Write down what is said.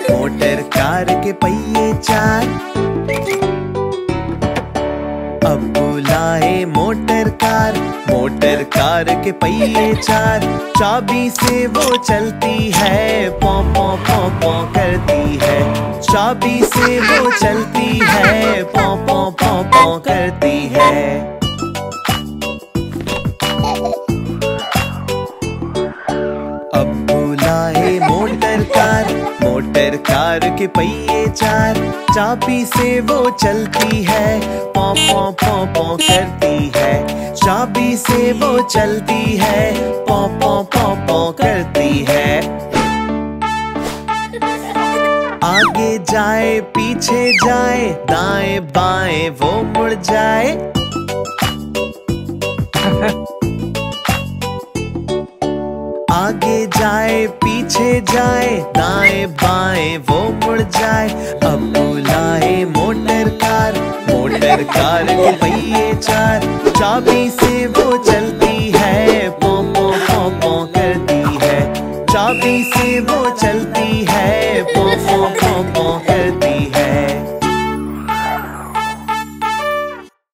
Motor car के पहिए चार। अब्बू लाए मोटर कार के पहिए चार। चाबी से वो चलती है, पौ पौ पौ पौ करती है। चाबी से वो चलती है, पौ पौ पौ पौ करती है। मोटर कार के पहिए चार। चाबी से वो चलती है, पौ पौ पौ पौ करती है। चाबी से वो चलती है, पौ पौ पौ पौ करती है। आगे जाए पीछे जाए, दाएं बाएं वो मुड़ जाए। आगे जाए पीछे जाए, दाएं बाएं वो मुड़ जाए। अब्बू लाए मोटर कार के पहिए चार। चाबी से वो